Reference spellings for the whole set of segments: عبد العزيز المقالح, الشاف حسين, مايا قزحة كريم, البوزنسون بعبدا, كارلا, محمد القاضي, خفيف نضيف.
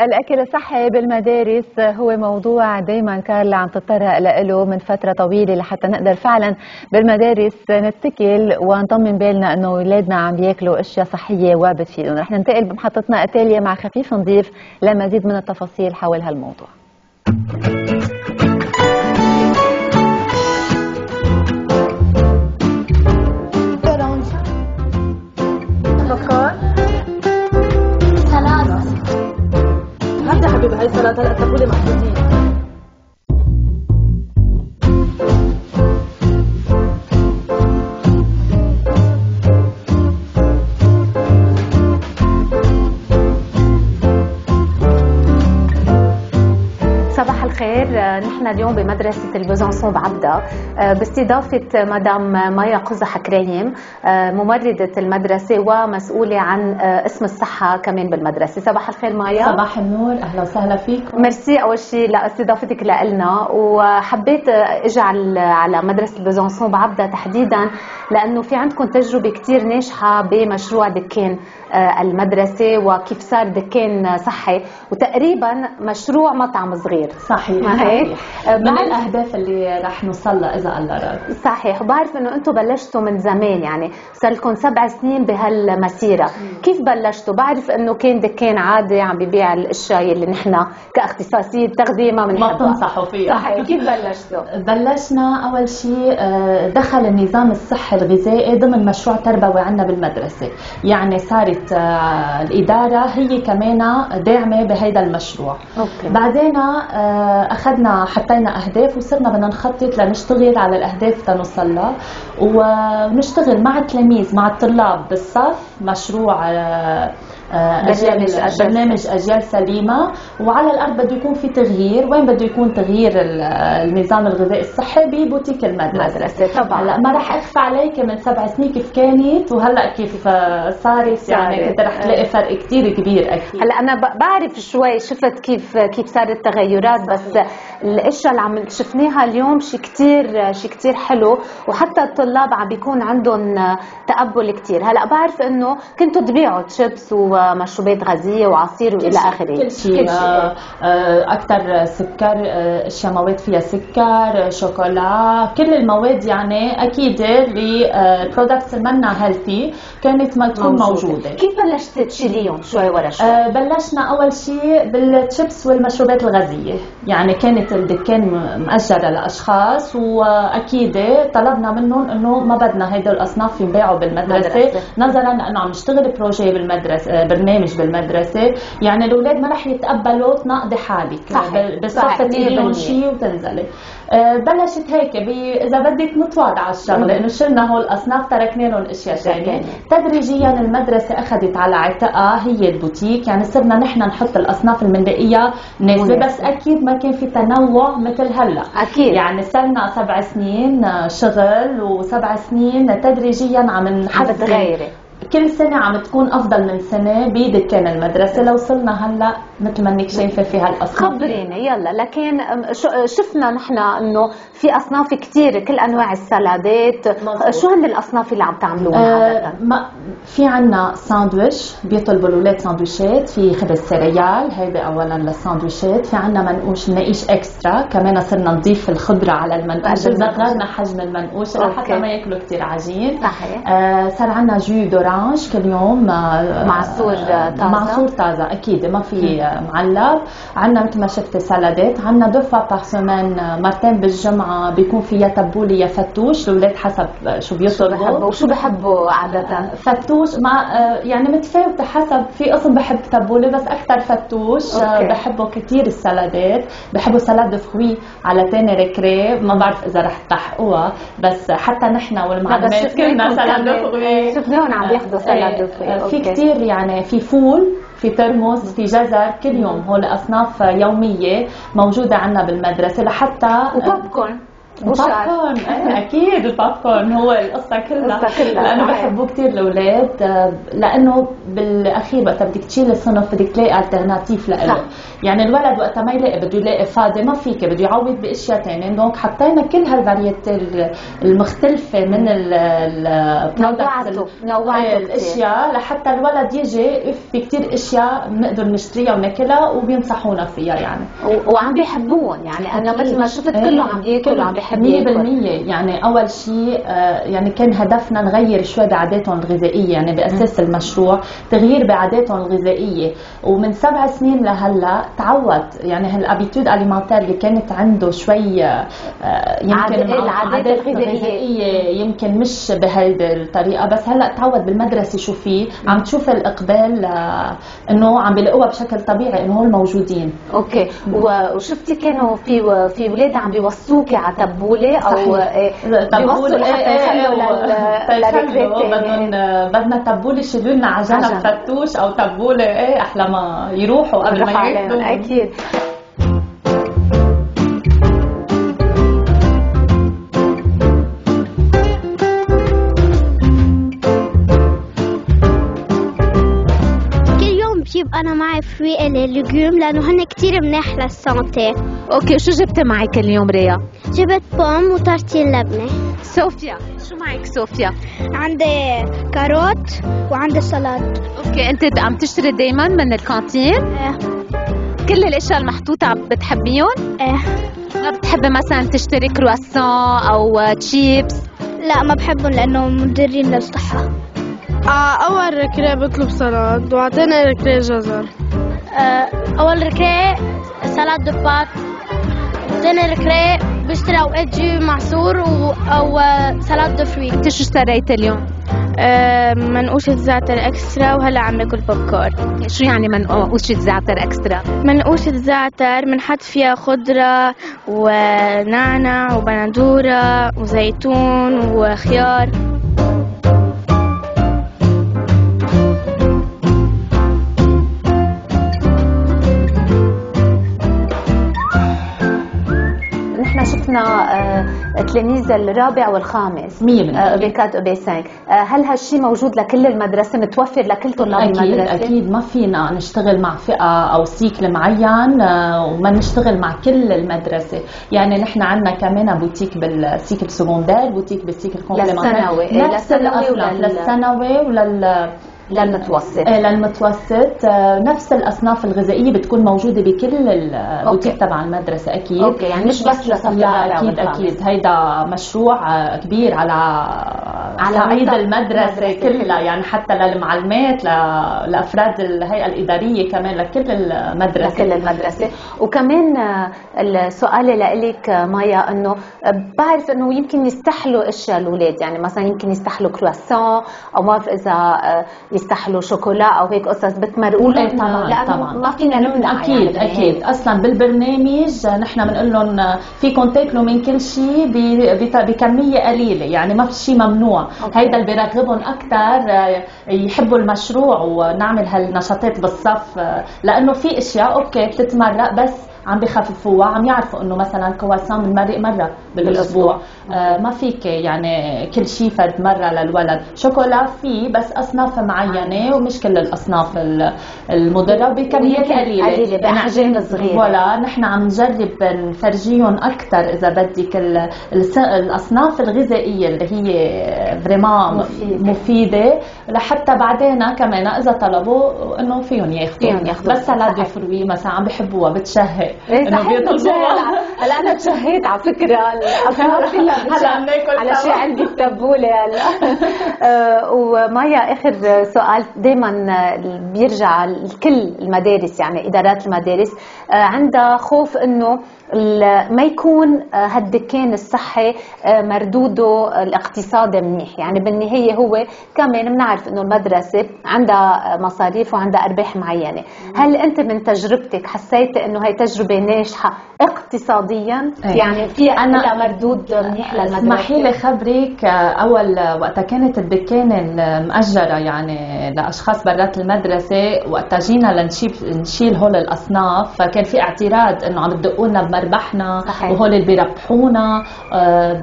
الأكل الصحي بالمدارس هو موضوع دايما كارلا عم تتطرق له من فترة طويلة لحتى نقدر فعلا بالمدارس نتكل ونطمن بالنا انه اولادنا عم بياكلوا اشياء صحية وبتفيدهم. رح ننتقل بمحطتنا التالية مع خفيف نضيف لمزيد من التفاصيل حول هالموضوع. هاي السلطة هلا تاكلي محفوظين. صباح الخير، نحن اليوم بمدرسة البوزنسون بعبدا باستضافة مدام مايا قزحة كريم ممرضة المدرسة ومسؤولة عن قسم الصحة كمان بالمدرسة. صباح الخير مايا. صباح النور، أهلا وسهلا فيكم. ميرسي أول شيء لاستضافتك لنا، وحبيت أجعل على مدرسة البوزنسون بعبدا تحديدا لأنه في عندكم تجربة كتير ناجحة بمشروع دكان المدرسة وكيف صار دكان صحي وتقريبا مشروع مطعم صغير. صحيح، صحيح. من الاهداف اللي رح نوصل لها اذا الله راد. صحيح، بعرف انه انتم بلشتوا من زمان، يعني صار لكم 7 سنين بهالمسيره. كيف بلشتوا؟ بعرف انه كان دكان عادي عم ببيع الاشياء اللي نحن كاختصاصيه تغذيه ما بنحبها، ما بتنصحوا فيها. صحيح، كيف بلشتوا؟ بلشنا اول شيء دخل النظام الصحي الغذائي ضمن مشروع تربوي عندنا بالمدرسه، يعني صارت الاداره هي كمان داعمه بهذا المشروع. أوكي. بعدين أخذنا حطينا أهداف وصرنا بدنا نخطط لنشتغل على الأهداف تنوصل لها، ونشتغل مع التلاميذ مع الطلاب بالصف مشروع برنامج أجيال سليمة. وعلى الأرض بده يكون في تغيير، وين بده يكون تغيير النظام الغذائي الصحي؟ ببوتيك المدرسة طبعا. هلا ما راح أخفى عليك من 7 سنين كيف كانت وهلا كيف صارت، يعني كنت رح تلاقي فرق كثير كبير أكيد. هلا أنا بعرف شوي، شفت كيف صار التغيرات. صحيح. بس الأشياء اللي عم شفناها اليوم شيء كثير حلو، وحتى الطلاب عم بيكون عندهم تقبل كثير. هلا بعرف إنه كنتوا تبيعوا تشيبس ومشروبات غازيه وعصير والى اخره، كل شيء اكثر سكر، اشياء مواد فيها سكر، شوكولا، كل المواد يعني اكيد اللي برودكتس منا هيلثي كانت ما تكون موجوده. كيف بلشت تشيليهم شوي ورا شوي؟ بلشنا اول شيء بالتشيبس والمشروبات الغازيه، يعني كانت الدكان مأجره لاشخاص، واكيد طلبنا منهم انه ما بدنا هدول الاصناف ينباعوا بالمدرسه نظرا لانه عم نشتغل بروجي بالمدرسه، برنامج بالمدرسه، يعني الاولاد ما رح يتقبلوا تنقضي حالك بالصف تجيبي شيء وتنزلي. بلشت هيك اذا بدك نتواضع الشغله، لانه شلنا هول الاصناف تركنا لهم اشياء ثانيه. تدريجيا المدرسه اخذت على عتقها هي البوتيك، يعني صرنا نحن نحط الاصناف المنطقيه مناسبه، بس اكيد ما كان في تنوع مثل هلا اكيد. يعني صرنا 7 سنين شغل و7 سنين تدريجيا عم نحسن، كل سنة عم تكون أفضل من سنة بدكان المدرسة. لو وصلنا هلا مثل ما انك شايفة في هالأصناف. خبريني يلا، لكن شفنا نحن إنه في أصناف كثير، كل أنواع السلادات. مزبوط. شو هن الأصناف اللي عم تعملوها؟ في عنا ساندويش، بيطلبوا الأولاد ساندويشات، في خبز سريال، هيدا أولا للساندويشات. في عنا منقوش، مناقيش إكسترا، كمان صرنا نضيف الخضرة على المنقوش، صغرنا حجم المنقوش لحتى ما ياكلوا كثير عجين. صحيح. صار عنا جو دوران كل يوم معصور طازة، معصور طازة أكيد ما في معلب. عنا مثل ما شفتي سلادات، عنا 2 fois par semaine مرتين بالجمعة بيكون فيها تبولي يا فتوش، الأولاد حسب شو بيطلبوا وشو بحبوا عادة. فتوش ما يعني متفاوتة حسب، في قسم بحب تبولي بس أكثر فتوش. بحبوا كثير السلادات، بحبوا سلاد فخوي على تاني كريم، ما بعرف إذا رح تلحقوها بس حتى نحن والمعلمات كلنا سلاد فخوي شفناهم عم ياخذوا سلاد فخوي. في كثير يعني، في فول، في ترموس، في جزر، كل يوم هول أصناف يومية موجودة عنا بالمدرسة لحتى. وبوبكورن طبعا اكيد البابكورن هو القصه كلها لانه بحبوه كثير الاولاد، لانه بالاخير وقت بدك تشيل الصنف بدك تلاقي الترناتيف لإله، يعني الولد وقت ما يلاقي بده يلاقي فاضي ما فيك بده يعوض باشياء ثانيه، دونك حطينا كل هالفاريتي المختلفه من نوعته الاشياء لحتى الولد يجي في كثير اشياء بنقدر نشتريها وناكلها وبينصحونا فيها يعني وعم بيحبوهم، يعني انا مثل ما شفت كله عم ياكلوا عم بيحبوا 100%. يعني اول شيء يعني كان هدفنا نغير شوي بعاداتهم الغذائيه، يعني باساس المشروع تغيير بعاداتهم الغذائيه، ومن 7 سنين لهلا تعود يعني هالابيتود اليمنتير اللي كانت عنده شوي يمكن العادات الغذائيه يمكن مش بهيدي الطريقه، بس هلا تعود بالمدرسه شو فيه عم تشوف الاقبال انه عم بيلاقوها بشكل طبيعي انه هول موجودين. اوكي وشفتي كانوا في اولاد عم بيوصوكي على تبوله او بيوصلوا حتى يخلوا بدنا تبوله شيلوا لنا عجله فتوش او تبوله ايه احلى ما يروحوا قبل ما ياكلوا. اكيد أنا معي فري الليجيوم لأنه هن كتير منيح للسانتي. أوكي شو جبت معك اليوم ريا؟ جبت بوم وطرتين لبنة. صوفيا شو معك صوفيا؟ عندي كاروت وعندي سلطة. أوكي أنت عم تشتري دايما من الكانتين؟ إيه. كل الأشياء المحطوطة بتحبيهم؟ إيه. ما بتحبي مثلا تشتري كرواسون أو تشيبس؟ لا ما بحبهم لأنه مضرين للصحة. أول ركرة بطلب سلطة وعطينا ركرة جزر. أول ركرة سلطة دبات، ثاني ركرة بشتري أوقات جي معصور أو سلطة فري. أنت شو اشتريت اليوم؟ منقوشة زعتر إكسترا وهلا عم ناكل بوب كورن. شو يعني منقوشة زعتر إكسترا؟ منقوشة زعتر بنحط فيها خضرة ونعنع وبندورة وزيتون وخيار. تلاميذ الرابع والخامس 100% ب4 وب5، هل هالشيء موجود لكل المدرسه متوفر لكل طلاب المدرسه؟ اكيد ما فينا نشتغل مع فئه او سيكل معين وما نشتغل مع كل المدرسه، يعني نحن عندنا كمان بوتيك بالسيكل سكوندير، بوتيك بالسيكل كومبلمنتير نفس الافلام للثانوي ولل للمتوسط للمتوسط، نفس الاصناف الغذائيه بتكون موجوده بكل البوتيك تبع المدرسه اكيد. اوكي يعني مش بس لصفية اكيد اكيد، هيدا مشروع كبير على صعيد المدرسه كلها، يعني حتى للمعلمات لافراد الهيئه الاداريه كمان لكل المدرسه. وكمان السؤال لك مايا انه بعرف انه يمكن يستحلوا اشياء الاولاد، يعني مثلا يمكن يستحلوا كرواسون او ما بعرف اذا يستحلوا شوكولا او هيك قصص بتمرقوا لهم. طبعا ما فينا نمنع اكيد يعني اكيد اصلا بالبرنامج نحن بنقول لهم فيكم تاكلوا من كل شيء بكميه قليله، يعني ما في شيء ممنوع. هيدا اللي بيرغبهم اكثر يحبوا المشروع ونعمل هالنشاطات بالصف، لانه في اشياء اوكي بتتمرق بس عم بخففوها، عم يعرفوا انه مثلا كواسون بنمرق مره بالاسبوع، ما فيك يعني كل شيء فد مره للولد، شوكولا في بس اصناف معينه ومش كل الاصناف المضره بكميات قليله باحجام صغيره. ولا نحن عم نجرب نفرجيهم اكثر اذا بدك الاصناف الغذائيه اللي هي فريمون مفيده لحتى بعدين كمان اذا طلبوا انه فيهم ياخذوا بس سلاد فروي مثلا عم بحبوها بتشهق انه بيطلبوها. هلا انا تشهيت على فكره الافكار كلها هلا بناكل على شيء عندي التبوله هلا. ومايا اخر سؤال دائما بيرجع لكل المدارس، يعني ادارات المدارس عندها خوف انه ما يكون هالدكان الصحي مردوده الاقتصادي منيح، يعني بالنهايه هو كمان بنعرف انه المدرسه عندها مصاريف وعندها ارباح معينه، هل انت من تجربتك حسيتي انه هي تجربه ناجحه اقتصاديا؟ يعني في عندها مردود منيح للمدرسه؟ اسمحي لي خبرك، اول وقتها كانت الدكانه المأجره يعني لاشخاص برات المدرسه، وقتها جينا لنشيل هول الاصناف فكان في اعتراض انه عم تدقوا لنا ربحنا وهول اللي بيربحونا.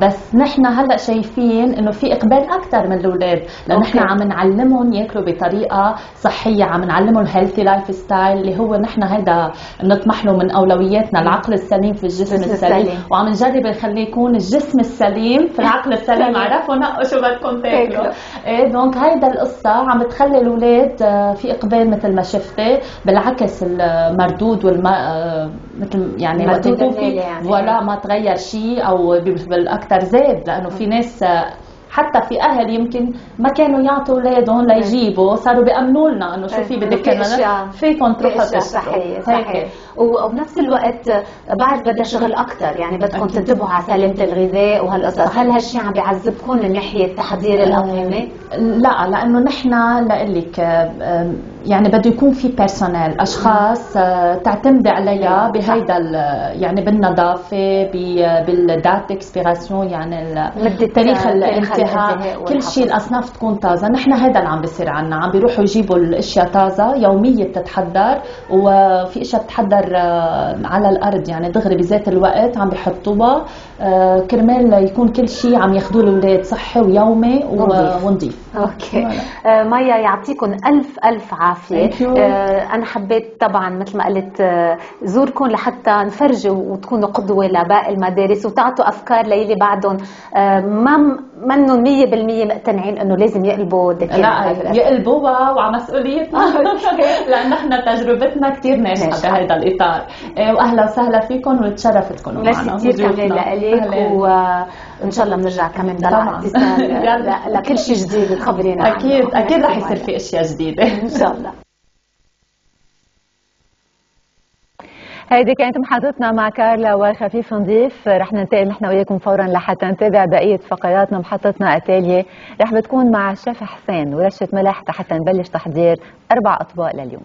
بس نحن هلا شايفين انه في اقبال اكثر من الاولاد، لانه نحن عم نعلمهم ياكلوا بطريقه صحيه، عم نعلمهم هيلثي لايف ستايل اللي هو نحن هيدا نطمح له من اولوياتنا، العقل السليم في الجسم السليم. وعم نجرب نخليه يكون الجسم السليم في العقل السليم. عرفوا نقوا شو بدكم تاكلوا. ايه دونك هيدا القصه عم بتخلي الاولاد في اقبال مثل ما شفتي، بالعكس المردود مثل يعني وقت يكون ولا ما تغير شيء او بالاكثر زاد، لانه في ناس حتى في اهل يمكن ما كانوا يعطوا اولادهم ليجيبوا، صاروا بيامنوا لنا انه شو في بدك فيكم تروحوا تشتروا. صحيح صحيح. وبنفس الوقت بعد بدها شغل اكثر، يعني بدكم تنتبهوا على سلامه الغذاء وهالقصص. هل هالشيء عم بيعذبكم من ناحيه تحضير الاطعمه؟ لا، لانه نحن لقلك يعني بده يكون في بيرسونال، اشخاص تعتمد عليها بهيدا يعني بالنظافه، بالدات اكسبيراسيون، يعني تاريخ الانتهاء، كل شيء الاصناف تكون طازه. نحن هذا اللي عم بيصير عنا، عم بيروحوا يجيبوا الاشياء طازه يوميه بتتحضر، وفي اشياء بتتحضر على الارض يعني دغري بذات الوقت عم بيحطوها كرمال يكون كل شيء عم ياخذوه الاولاد صحي ويومي ونظيف. اوكي مايا، يعطيكم الف الف عافيه. انا حبيت طبعا مثل ما قلت زوركم لحتى نفرجوا وتكونوا قدوه لباقي المدارس، وتعطوا افكار للي بعدهم ما منهم 100% مقتنعين انه لازم يقلبوا يقلبوها وعلى مسؤوليتنا. لان نحن تجربتنا كثير ناجحه بهذا الاطار. واهلا وسهلا فيكم وتشرفتكم معنا. ميرسي كثير كمان لك، وان شاء الله بنرجع كمان ضل على اتصال لكل شيء جديد تخبرينا. اكيد اكيد رح يصير في اشياء جديده ان شاء الله. هيدي كانت محاضرتنا مع كارلا وخفيف نضيف. رح ننتقل نحن وياكم فورا لحتى نتابع بقيه فقراتنا. محطتنا التاليه رح بتكون مع الشاف حسين ورشه ملح حتى نبلش تحضير 4 اطباق لليوم.